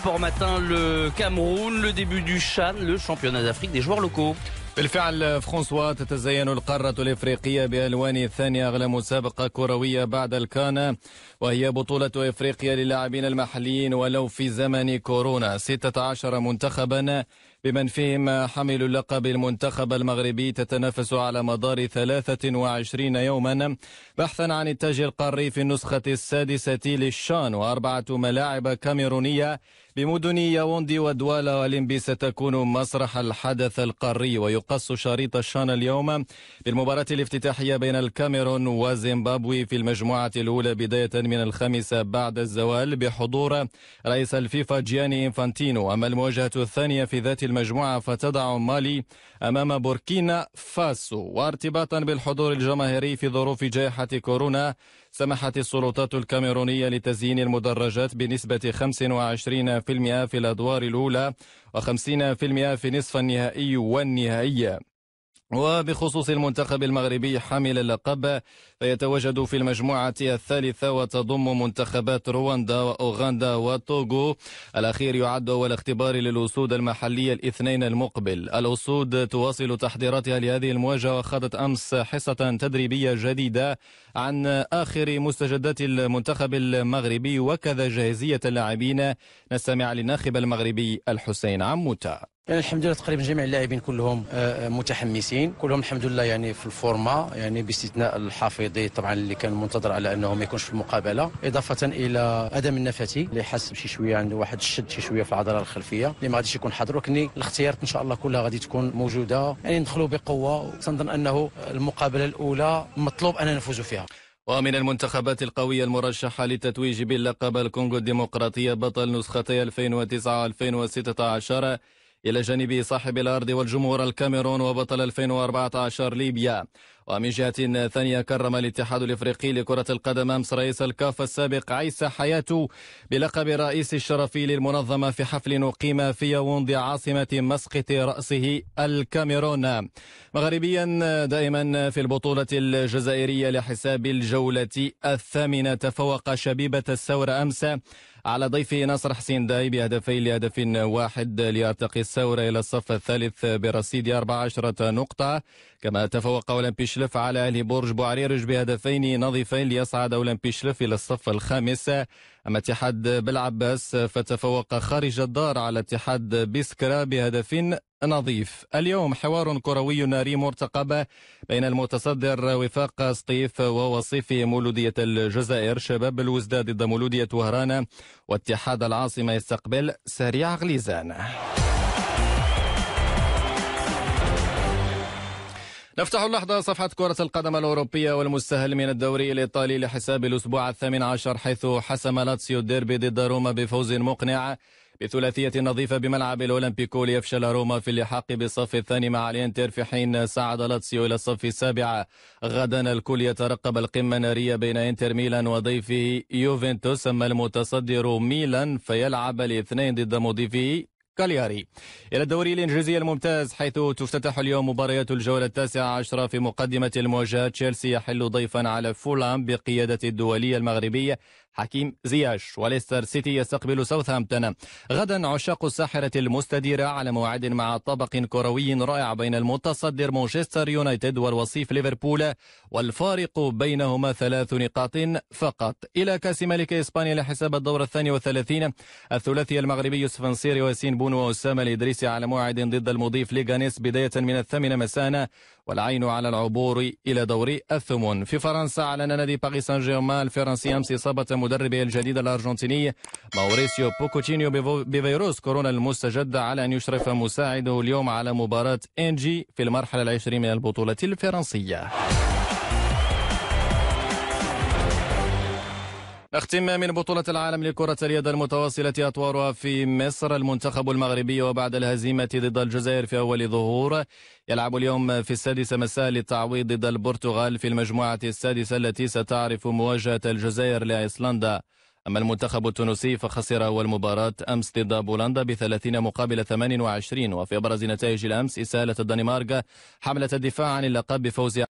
Sport Matin, le Cameroun, le début du Chan, le championnat d'Afrique des joueurs locaux. بالفعل فرانسوا تتزين القارة الإفريقية بألوان ثاني أغلى مسابقة كروية بعد الكانا، وهي بطولة إفريقيا للاعبين المحليين ولو في زمن كورونا. 16 منتخبا بمن فيهم حامل اللقب المنتخب المغربي تتنافس على مدار 23 يوما بحثا عن التاج القاري في النسخة السادسة للشان، وأربعة ملاعب كاميرونية بمدن ياوندي ودوالا وليمبي ستكون مسرح الحدث القاري. ويقص شريط الشان اليوم بالمباراة الافتتاحية بين الكاميرون وزيمبابوي في المجموعة الأولى بداية من الخامسة بعد الزوال بحضور رئيس الفيفا جياني إنفانتينو. أما المواجهة الثانية في ذات المجموعة فتضع مالي أمام بوركينا فاسو. وارتباطا بالحضور الجماهيري في ظروف جائحة كورونا، سمحت السلطات الكاميرونية لتزيين المدرجات بنسبة 25% في الأدوار الأولى و50% في نصف النهائي والنهائية. وبخصوص المنتخب المغربي حامل اللقب، فيتواجد في المجموعة الثالثة وتضم منتخبات رواندا وأوغندا وتوغو. الأخير يعد أول اختبار للأسود المحلية الاثنين المقبل. الأسود تواصل تحضيراتها لهذه المواجهة، وخاضت أمس حصة تدريبية جديدة عن آخر مستجدات المنتخب المغربي وكذا جاهزية اللاعبين. نستمع للناخب المغربي الحسين عموتا. يعني الحمد لله تقريبا جميع اللاعبين كلهم متحمسين، كلهم الحمد لله يعني في الفورما، يعني باستثناء الحافظي طبعا اللي كان منتظر على انه ما يكونش في المقابله، اضافه الى ادم النفاتي اللي حاسب شي شويه عنده واحد الشد شي شويه في العضله الخلفيه اللي ما غاديش يكون حاضر. ولكن الاختيارات ان شاء الله كلها غادي تكون موجوده، يعني ندخلوا بقوه، وكنظن انه المقابله الاولى مطلوب اننا نفوزوا فيها. ومن المنتخبات القوية المرشحة للتتويج باللقب الكونغو الديمقراطية بطل نسختي 2009 و2016، إلى جانب صاحب الأرض والجمهور الكاميرون وبطل 2014 ليبيا. ومن جهة ثانية، كرم الاتحاد الإفريقي لكرة القدم أمس رئيس الكاف السابق عيسى حياتو بلقب الرئيس الشرفي للمنظمة في حفل أقيم في ياوندي عاصمة مسقط رأسه الكاميرون. مغربيا دائما في البطولة الجزائرية لحساب الجولة الثامنة، تفوق شبيبة الثورة أمس على ضيفه نصر حسين داي بهدفين لهدف واحد ليرتقي الثورة إلى الصف الثالث برصيد 14 نقطة. كما تفوق أولمبي شلف على أهلي برج بوعريرج بهدفين نظيفين ليصعد أولمبي شلف إلى الصف الخامس. أما اتحاد بالعباس فتفوق خارج الدار على اتحاد بسكرة بهدف نظيف. اليوم حوار كروي ناري مرتقب بين المتصدر وفاق سطيف ووصيف مولودية الجزائر، شباب الوزدة ضد مولودية وهران، واتحاد العاصمة يستقبل سريع غليزان. نفتح اللحظة صفحة كرة القدم الأوروبية والمستهل من الدوري الإيطالي لحساب الأسبوع 18، حيث حسم لاتسيو ديربي ضد روما بفوز مقنع بثلاثية نظيفة بملعب الأولمبيكو، ليفشل روما في اللحاق بالصف الثاني مع الإنتر، في حين صعد لاتسيو إلى الصف السابع. غدا الكل يترقب القمة النارية بين إنتر ميلان وضيفه يوفنتوس. أما المتصدر ميلان فيلعب الاثنين ضد مضيفه كالياري. إلى الدوري الإنجليزي الممتاز، حيث تفتتح اليوم مباريات الجولة 19 في مقدمة المواجهة. تشيلسي يحل ضيفا على فولهام بقيادة الدولي المغربي حكيم زياش، وليستر سيتي يستقبل ساوثهامبتون. غدا عشاق الساحرة المستديرة على موعد مع طبق كروي رائع بين المتصدر مانشستر يونايتد والوصيف ليفربول، والفارق بينهما 3 نقاط فقط. إلى كأس ملك إسبانيا لحساب الدور 32، الثلاثي المغربي يوسف نصيري وياسين بون وأسامة الإدريسي على موعد ضد المضيف ليغانيس بداية من 8 مساء، والعين على العبور إلى دور الثمن. في فرنسا، أعلن نادي باريس سان جيرمان الفرنسي أمس إصابة مدربه الجديد الأرجنتيني ماوريسيو بوكوتشينيو بفيروس كورونا المستجد، على أن يشرف مساعده اليوم على مباراة أنجي في المرحلة 20 من البطولة الفرنسية. نختم من بطولة العالم لكرة اليد المتواصلة أطوارها في مصر. المنتخب المغربي وبعد الهزيمة ضد الجزائر في أول ظهور يلعب اليوم في 6 مساء للتعويض ضد البرتغال في المجموعة السادسة التي ستعرف مواجهة الجزائر لأيسلندا. أما المنتخب التونسي فخسر أول مباراة أمس ضد بولندا ب30 مقابل 28، وفي أبرز نتائج الأمس إسالة الدنمارك حملة الدفاع عن اللقب بفوز